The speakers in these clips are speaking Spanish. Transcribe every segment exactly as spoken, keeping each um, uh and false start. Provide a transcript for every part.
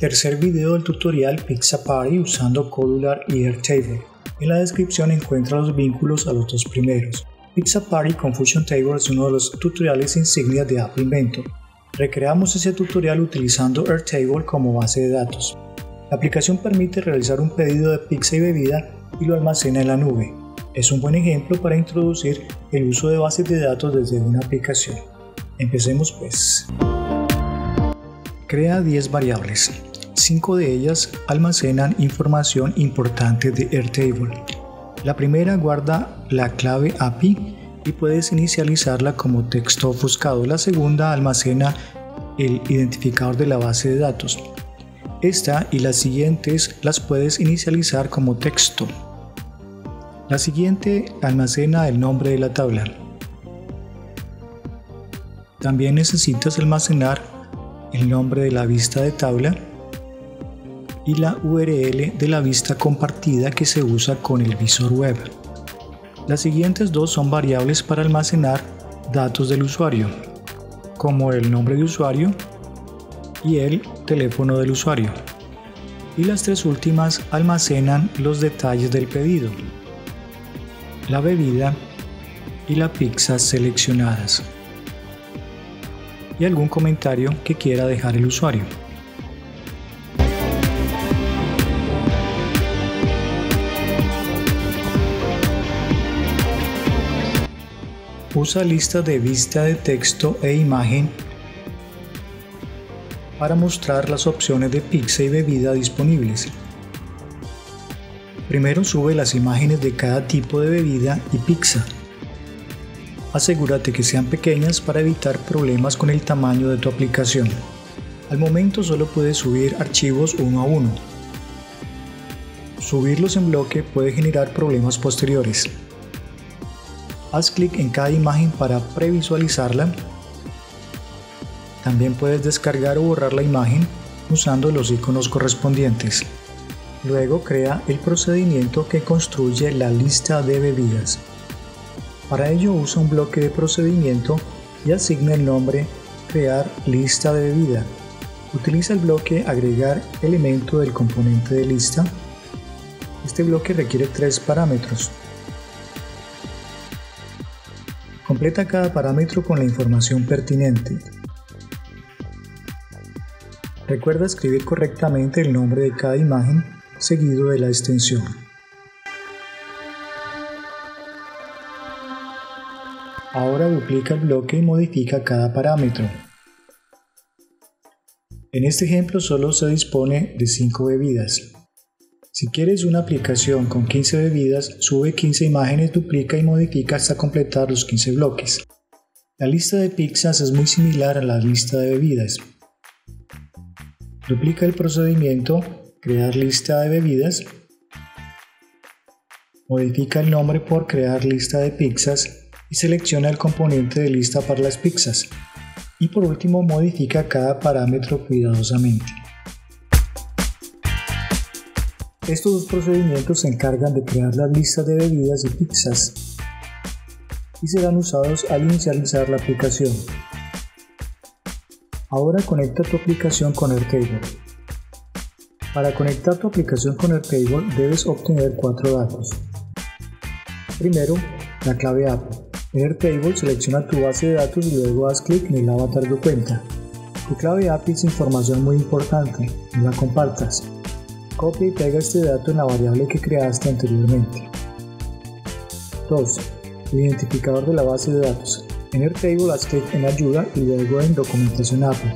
Tercer video del tutorial Pizza Party usando Kodular y Airtable. En la descripción encuentra los vínculos a los dos primeros. Pizza Party con Fusion Table es uno de los tutoriales insignias de App Inventor. Recreamos ese tutorial utilizando Airtable como base de datos. La aplicación permite realizar un pedido de pizza y bebida y lo almacena en la nube. Es un buen ejemplo para introducir el uso de bases de datos desde una aplicación. Empecemos pues. Crea diez variables. cinco de ellas almacenan información importante de Airtable. La primera guarda la clave A P I y puedes inicializarla como texto ofuscado. La segunda almacena el identificador de la base de datos. Esta y las siguientes las puedes inicializar como texto. La siguiente almacena el nombre de la tabla. También necesitas almacenar el nombre de la vista de tabla y la U R L de la vista compartida que se usa con el visor web. Las siguientes dos son variables para almacenar datos del usuario, como el nombre de usuario y el teléfono del usuario. Y las tres últimas almacenan los detalles del pedido, la bebida y la pizza seleccionadas, y algún comentario que quiera dejar el usuario. Usa listas de vista de texto e imagen para mostrar las opciones de pizza y bebida disponibles. Primero sube las imágenes de cada tipo de bebida y pizza. Asegúrate que sean pequeñas para evitar problemas con el tamaño de tu aplicación. Al momento solo puedes subir archivos uno a uno. Subirlos en bloque puede generar problemas posteriores. Haz clic en cada imagen para previsualizarla. También puedes descargar o borrar la imagen usando los iconos correspondientes. Luego crea el procedimiento que construye la lista de bebidas. Para ello usa un bloque de procedimiento y asigna el nombre Crear lista de bebida. Utiliza el bloque Agregar elemento del componente de lista. Este bloque requiere tres parámetros. Completa cada parámetro con la información pertinente. Recuerda escribir correctamente el nombre de cada imagen seguido de la extensión. Ahora duplica el bloque y modifica cada parámetro. En este ejemplo solo se dispone de cinco bebidas. Si quieres una aplicación con quince bebidas, sube quince imágenes, duplica y modifica hasta completar los quince bloques. La lista de pizzas es muy similar a la lista de bebidas. Duplica el procedimiento Crear lista de bebidas. Modifica el nombre por Crear lista de pizzas y selecciona el componente de lista para las pizzas. Y por último modifica cada parámetro cuidadosamente. Estos dos procedimientos se encargan de crear las listas de bebidas y pizzas y serán usados al inicializar la aplicación. Ahora conecta tu aplicación con Airtable. Para conectar tu aplicación con Airtable debes obtener cuatro datos. Primero, la clave A P I. En Airtable selecciona tu base de datos y luego haz clic en el avatar de cuenta. Tu clave A P I es información muy importante, no la compartas. Copia y pega este dato en la variable que creaste anteriormente. dos. El identificador de la base de datos. En Airtable haz clic en Ayuda y luego en Documentación A P I.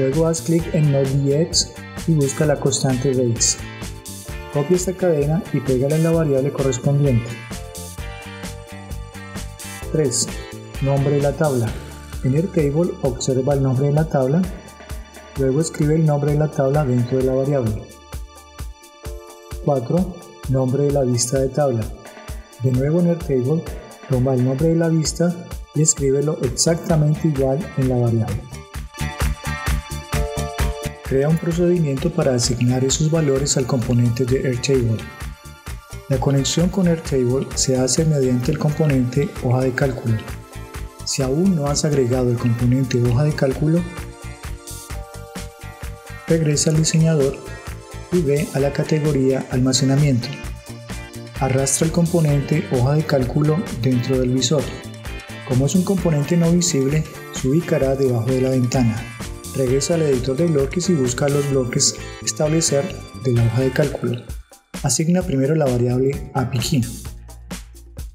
Luego haz clic en NodeDX y busca la constante base. Copia esta cadena y pégala en la variable correspondiente. tres. Nombre de la tabla. En Airtable observa el nombre de la tabla, luego escribe el nombre de la tabla dentro de la variable. cuatro. Nombre de la vista de tabla. De nuevo en Airtable, toma el nombre de la vista y escríbelo exactamente igual en la variable. Crea un procedimiento para asignar esos valores al componente de Airtable. La conexión con Airtable se hace mediante el componente hoja de cálculo. Si aún no has agregado el componente hoja de cálculo, regresa al diseñador y ve a la categoría almacenamiento. Arrastra el componente hoja de cálculo dentro del visor. Como es un componente no visible, se ubicará debajo de la ventana. Regresa al editor de bloques y busca los bloques establecer de la hoja de cálculo. Asigna primero la variable API key.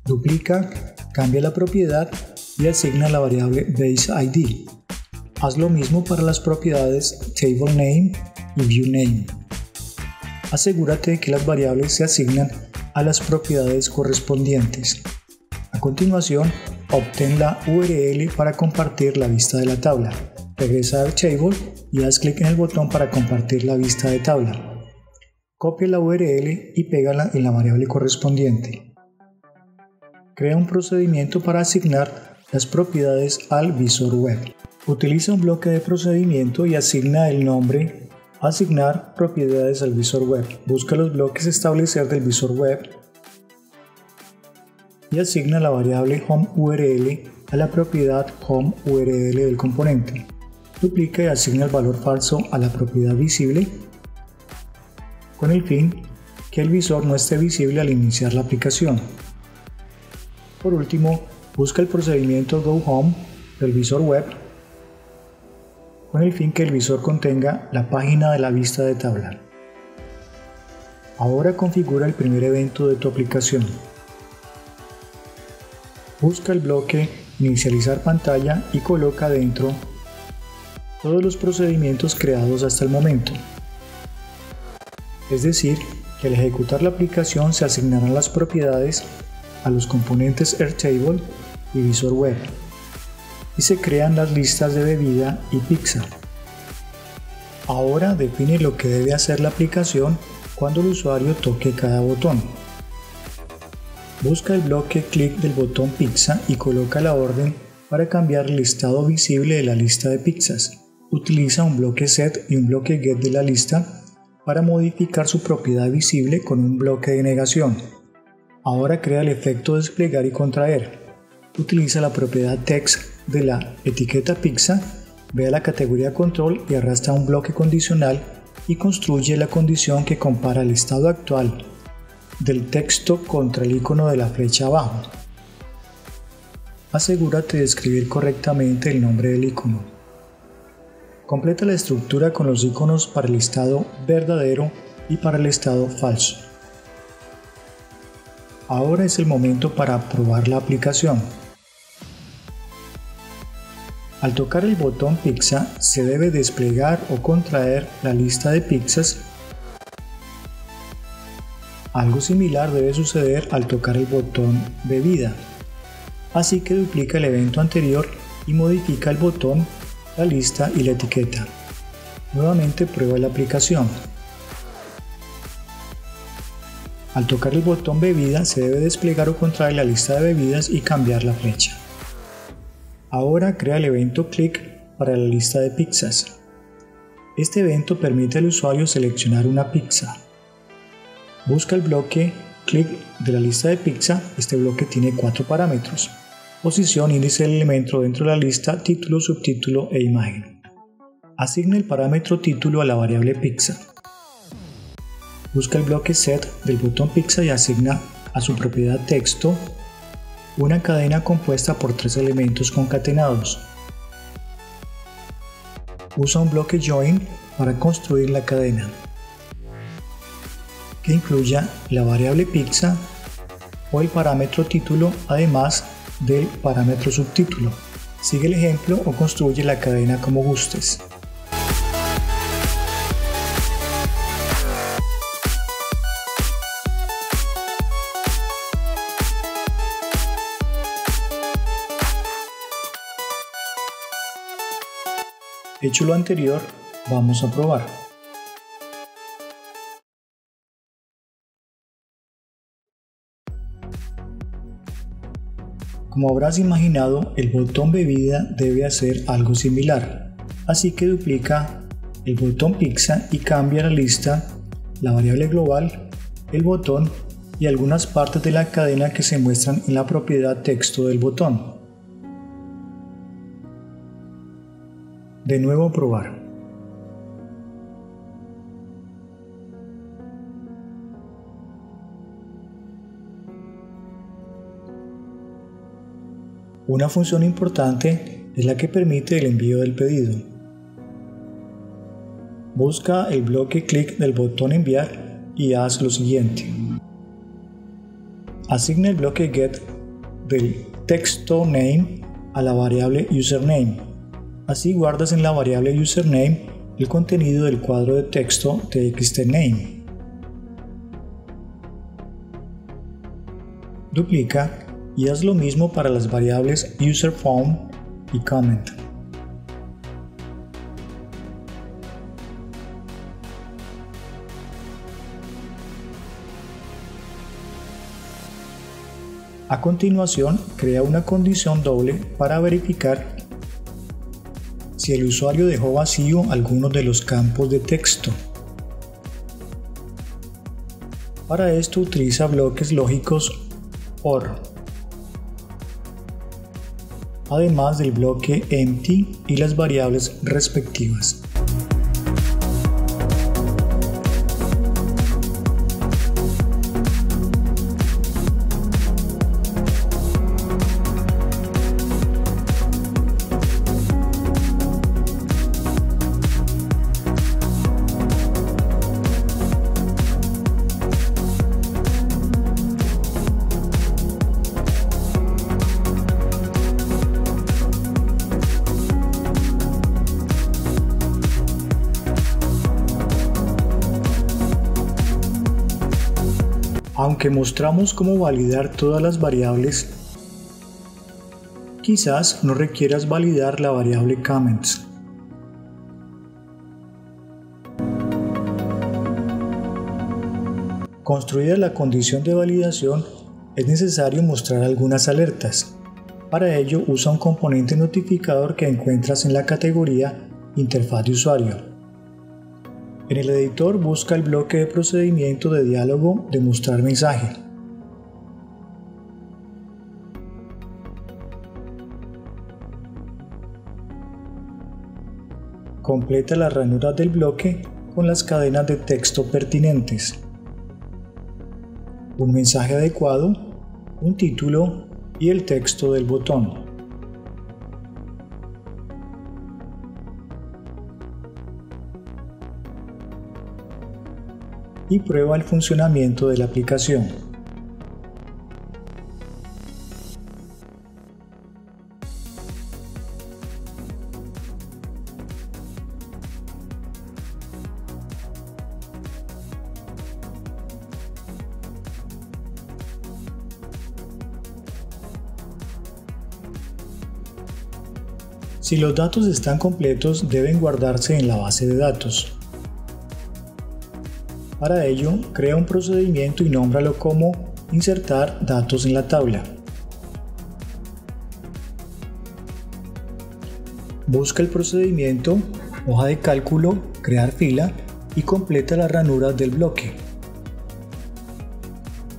Duplica, cambia la propiedad y asigna la variable base I D. Haz lo mismo para las propiedades table name y view name. Asegúrate de que las variables se asignan a las propiedades correspondientes. A continuación, obtén la U R L para compartir la vista de la tabla. Regresa a Airtable y haz clic en el botón para compartir la vista de tabla. Copia la U R L y pégala en la variable correspondiente. Crea un procedimiento para asignar las propiedades al visor web. Utiliza un bloque de procedimiento y asigna el nombre Asignar propiedades al visor web. Busca los bloques establecer del visor web y asigna la variable home U R L a la propiedad home U R L del componente. Duplica y asigna el valor falso a la propiedad visible con el fin que el visor no esté visible al iniciar la aplicación. Por último, busca el procedimiento go home del visor web con el fin que el visor contenga la página de la vista de tabla. Ahora configura el primer evento de tu aplicación. Busca el bloque Inicializar pantalla y coloca dentro todos los procedimientos creados hasta el momento. Es decir, que al ejecutar la aplicación se asignarán las propiedades a los componentes Airtable y visor web y se crean las listas de bebida y pizza. Ahora define lo que debe hacer la aplicación cuando el usuario toque cada botón. Busca el bloque clic del botón pizza y coloca la orden para cambiar el listado visible de la lista de pizzas. Utiliza un bloque set y un bloque get de la lista para modificar su propiedad visible con un bloque de negación. Ahora crea el efecto desplegar y contraer. Utiliza la propiedad text de la etiqueta pizza, ve a la categoría control y arrastra un bloque condicional y construye la condición que compara el estado actual del texto contra el icono de la flecha abajo. Asegúrate de escribir correctamente el nombre del icono. Completa la estructura con los iconos para el estado verdadero y para el estado falso. Ahora es el momento para probar la aplicación. Al tocar el botón pizza se debe desplegar o contraer la lista de pizzas. Algo similar debe suceder al tocar el botón bebida, así que duplica el evento anterior y modifica el botón, la lista y la etiqueta. Nuevamente prueba la aplicación. Al tocar el botón bebida se debe desplegar o contraer la lista de bebidas y cambiar la flecha. Ahora crea el evento clic para la lista de pizzas. Este evento permite al usuario seleccionar una pizza. Busca el bloque clic de la lista de pizza. Este bloque tiene cuatro parámetros: posición, índice del elemento dentro de la lista, título, subtítulo e imagen. Asigna el parámetro título a la variable pizza. Busca el bloque set del botón pizza y asigna a su propiedad texto una cadena compuesta por tres elementos concatenados. Usa un bloque join para construir la cadena que incluya la variable pizza o el parámetro título además del parámetro subtítulo. Sigue el ejemplo o construye la cadena como gustes. Hecho lo anterior, vamos a probar. Como habrás imaginado, el botón bebida debe hacer algo similar, así que duplica el botón pizza y cambia la lista, la variable global, el botón y algunas partes de la cadena que se muestran en la propiedad texto del botón. De nuevo probar. Una función importante es la que permite el envío del pedido. Busca el bloque clic del botón enviar y haz lo siguiente. Asigna el bloque get del texto name a la variable username. Así guardas en la variable username el contenido del cuadro de texto txtName. Duplica y haz lo mismo para las variables userForm y comment. A continuación, crea una condición doble para verificar si el usuario dejó vacío alguno de los campos de texto. Para esto utiliza bloques lógicos O R. Además del bloque empty y las variables respectivas. Aunque mostramos cómo validar todas las variables, quizás no requieras validar la variable comments. Construida la condición de validación, es necesario mostrar algunas alertas. Para ello, usa un componente notificador que encuentras en la categoría Interfaz de Usuario. En el editor busca el bloque de procedimiento de diálogo de mostrar mensaje. Completa las ranuras del bloque con las cadenas de texto pertinentes. Un mensaje adecuado, un título y el texto del botón. Y prueba el funcionamiento de la aplicación. Si los datos están completos, deben guardarse en la base de datos. Para ello, crea un procedimiento y nómbralo como Insertar datos en la tabla. Busca el procedimiento, hoja de cálculo, crear fila y completa las ranuras del bloque.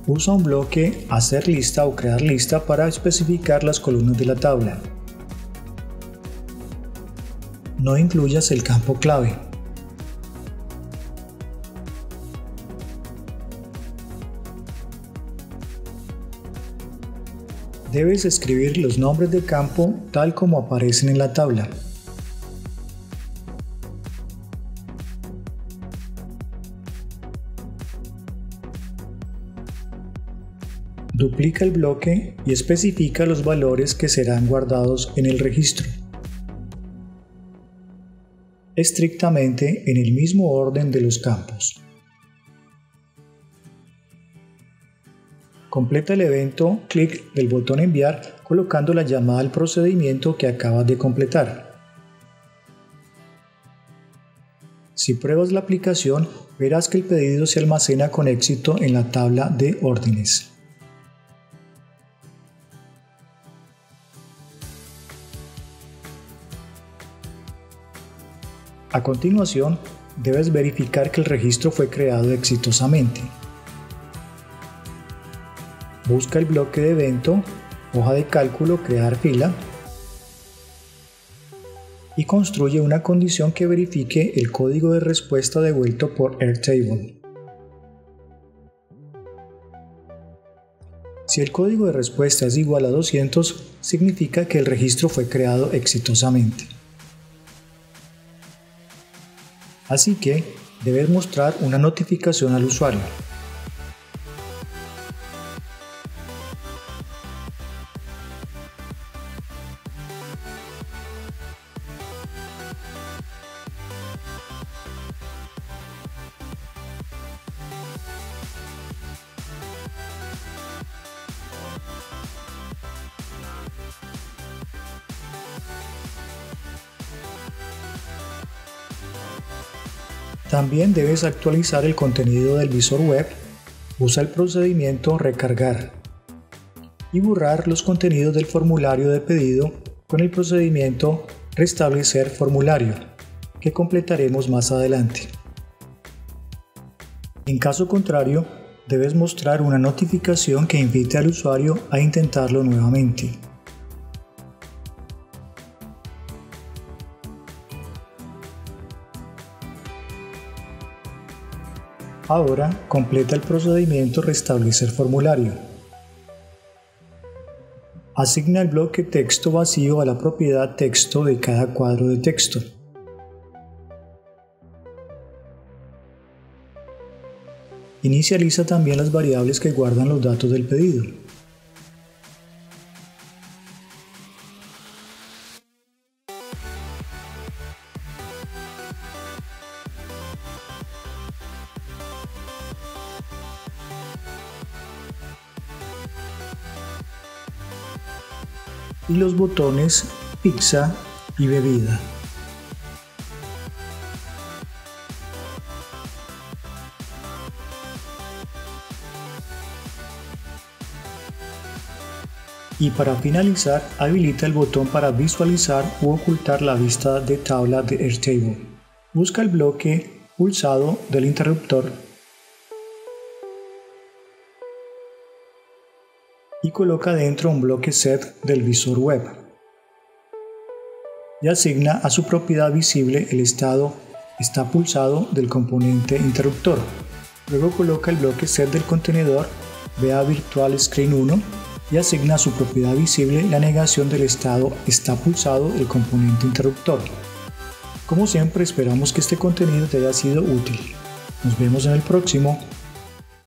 Usa un bloque Hacer lista o Crear lista para especificar las columnas de la tabla. No incluyas el campo clave. Debes escribir los nombres de campo tal como aparecen en la tabla. Duplica el bloque y especifica los valores que serán guardados en el registro, estrictamente en el mismo orden de los campos. Completa el evento clic del botón enviar colocando la llamada al procedimiento que acabas de completar. Si pruebas la aplicación, verás que el pedido se almacena con éxito en la tabla de órdenes. A continuación, debes verificar que el registro fue creado exitosamente. Busca el bloque de evento, hoja de cálculo, crear fila y construye una condición que verifique el código de respuesta devuelto por Airtable. Si el código de respuesta es igual a doscientos, significa que el registro fue creado exitosamente. Así que debes mostrar una notificación al usuario. También debes actualizar el contenido del visor web, usa el procedimiento recargar y borrar los contenidos del formulario de pedido con el procedimiento restablecer formulario, que completaremos más adelante. En caso contrario, debes mostrar una notificación que invite al usuario a intentarlo nuevamente. Ahora, completa el procedimiento restablecer formulario. Asigna el bloque texto vacío a la propiedad texto de cada cuadro de texto. Inicializa también las variables que guardan los datos del pedido. Y los botones pizza y bebida. Y para finalizar, habilita el botón para visualizar u ocultar la vista de tabla de Airtable. Busca el bloque pulsado del interruptor y coloca dentro un bloque set del visor web y asigna a su propiedad visible el estado está pulsado del componente interruptor. Luego coloca el bloque set del contenedor vea virtual screen uno y asigna a su propiedad visible la negación del estado está pulsado del componente interruptor. Como siempre, esperamos que este contenido te haya sido útil. Nos vemos en el próximo.